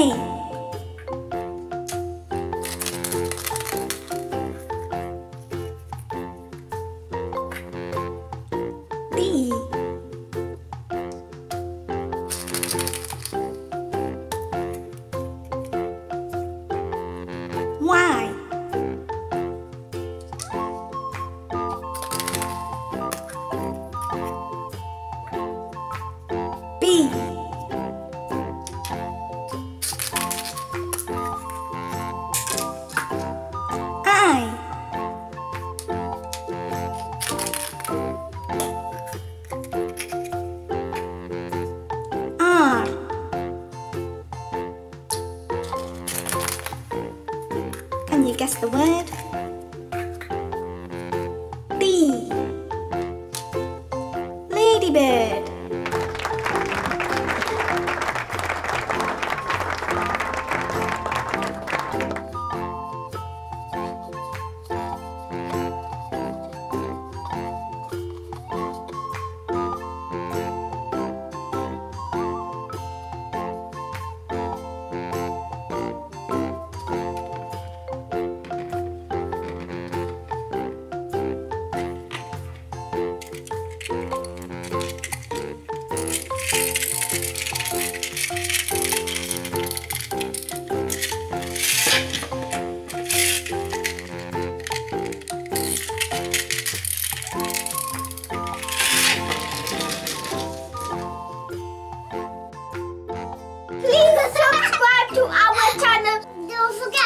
Yay! B. Y. B. Can you guess the word? B. Ladybird. Please subscribe to our channel. Don't forget.